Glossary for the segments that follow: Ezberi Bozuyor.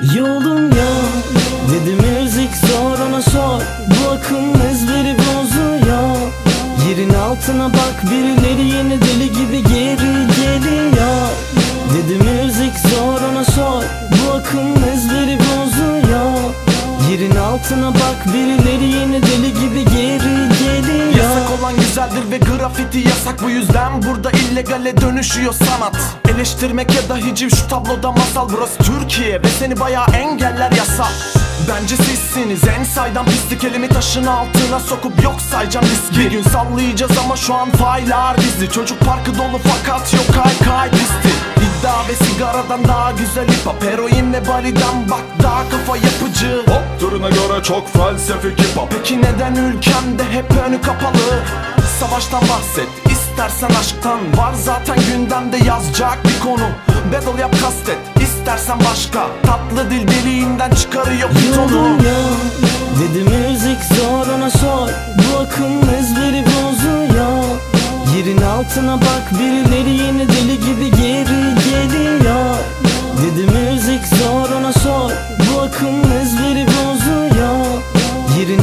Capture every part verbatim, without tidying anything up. Yolun yok dedi, müzik zor ona sor. Bu akım ezberi bozuyor. Yerin altına bak, birileri yeni deli gibi geri geliyor. Dedi müzik zor ona sor. Bu akım ezberi bozuyor. Yerin altına bak, birileri yeni deli gibi geri geliyor. Yasak olan güzeldir ve grafiti yasak, bu yüzden burada illegale dönüşüyor sanat. Eleştirmek ya da hiciv şu tabloda masal, burası Türkiye ve seni bayağı engeller yasa. Bence sizsiniz en saydam pislik, elimi taşın altına sokup yok sayacağım riski. Bir gün sallayacağız ama şu an faylar gizli, çocuk parkı dolu fakat yok kay kay pisti. İddia ve sigaradan daha güzel hip-hop, heroin ve bariden bak daha kafa yapıcı. Hop duruna göre çok felsefik hip-hop. Peki neden ülkemde hep önü kapalı? Savaştan bahset, İstersen aşktan, var zaten gündemde yazacak bir konu. Battle yap kastet, istersen başka, tatlı dil deliğinden çıkarıyor bir tonu. Yolun yok dedi müzik zor ona sor. Bu akım ezberi bozuyor. Yerin altına bak, birileri yeni deli gibi geri geliyor. Dedi müzik zor ona sor. Bu akım ezberi bozuyor. Yerin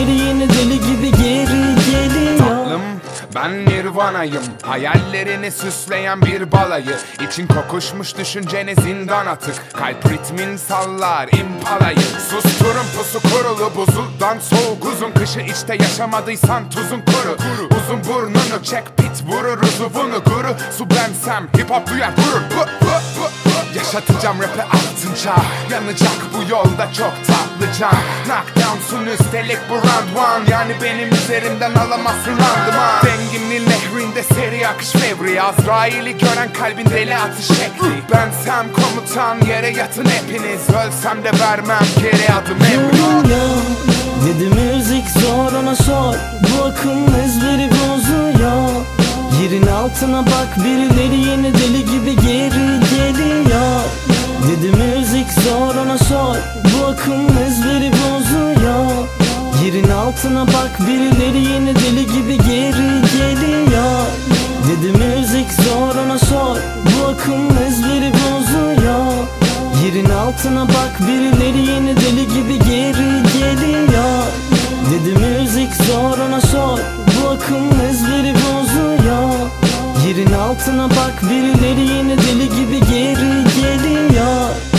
yeni deli gibi geri geliyor. Tatlım, ben nirvanayım, hayallerini süsleyen bir balayı. İçin kokuşmuş düşüncene zindan atık, kalp ritmin sallar impalayı. Susturun pusu kurulu, buzuldan soğuk uzun kışı. İçte yaşamadıysan tuzun kuru, uzun burnunu çek pit vurur uzuvunu guru. Su bensem hip hop duyar vurur bu, bu, bu, bu. Yaşatacağım rap'e altınca, yanacak bu yolda çok tatlıca. Knockdownsun üstelik bu round one, yani benim üzerimden alamazsın randıman. Zenginliğin nehrinde seri akış fevri, Azrail'i gören kalbin deli atış şekli. Bensem komutan, yere yatın hepiniz, ölsem de vermem geri adım evri. Dedi müzik zor ona sor. Bu akım ezberi bozuyor. Yerin altına bak, birileri yeni deli gibi geri geliyor. Dedi müzik zor ona sor. Bu akım ezberi bozuyor. Yerin altına bak, birileri yeni deli gibi geri geliyor. Dedi müzik zor ona sor. Bu akım ezberi bozuyor. Yerin altına bak, birileri yeni deli gibi geri geliyor. Dedi müzik zor ona sor. Bu akım ezberi bozuyor. Yerin altına bak, birileri yeni deli gibi geri geliyor.